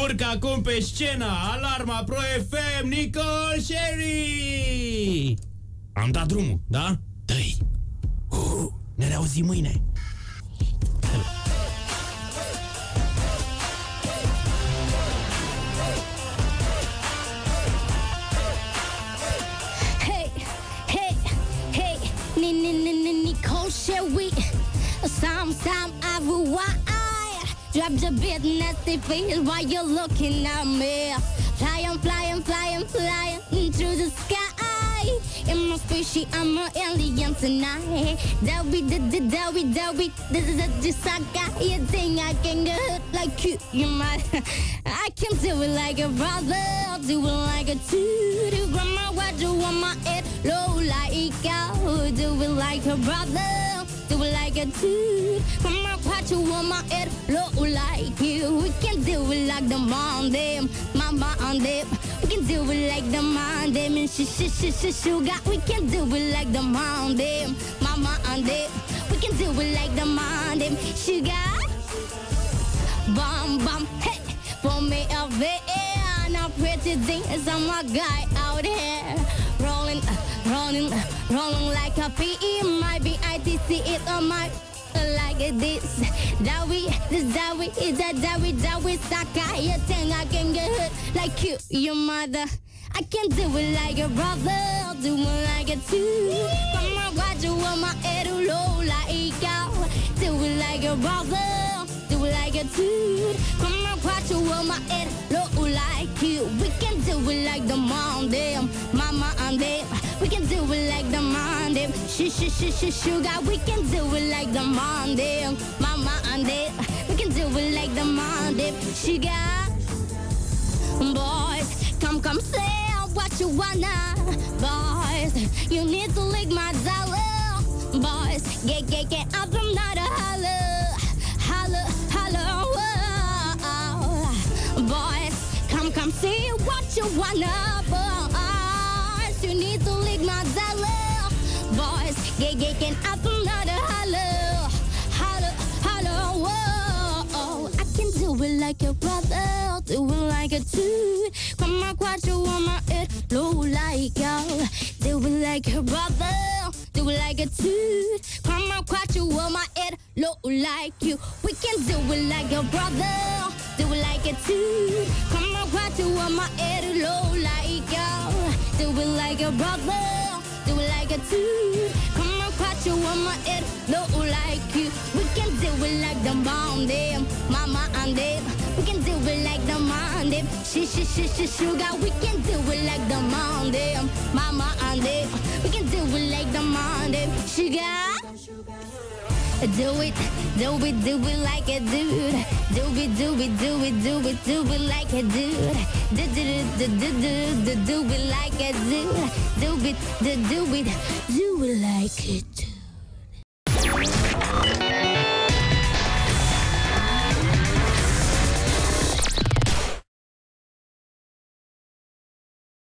urcă acum pe scena alarma ProFM, Nicole Cherry! Am dat drumul, da? Dă-i! Ne reauzim mâine! Nicole Cherry, sometime I will drop the bit nasty face while you're looking at me. Flying, flying, flying, flying through the sky. In my spaceship, I'm an alien tonight. I got you think I can get hurt like you, you might. I can do it like a brother, I'll do it like a two. Grandma, what do I want my head? Low like I do it like a brother, do it like a two. Grandma, what you want my head? Low like you. We can do it like the Monday, mama on them. We can do it like the Monday, and sugar. We can do it like the Monday, mama on them. We can do it like the Monday, sugar. Bum bum, hey, for me a van. Now pretty things on my guy out here. Rolling like a PE, my BITC is on my like this. That we suck at your thing. I can get hurt like you, your mother. I can do it like a brother, I'll do it like a two. Mama, what you want my head to low like out? Do it like a brother, do it like a two. Mama, what you want my head low like you? We can do it like the mom, them, mama, and them. We can do it like the Monday, sugar. We can do it like the Monday, mama and it. We can do it like the Monday, sugar. Boys, come say what you wanna. Boys, you need to lick my dollar. Boys, get up, I'm not a holler. Boys, come say what you wanna. Boys, you need to. Boys, get up another hollow, whoa. I can do it like a brother, I'll do it like a two. Grandma, what you want my head low like you? Do it like a brother, do it like a two. Grandma, what you want my head low like you? We can do it like a brother, do it like a two. Grandma, what you want my head low like you? Do it like a brother. Do it like a two. Come on, catch you on my head. No, like you. We can do it like the Monday, mama and them. We can do it like the Monday, sugar. We can do it like the Monday, mama and them. We can do it like the Monday, sugar. Do it like a dude. Do it like a dude. Do it like a dude. Do it like a dude.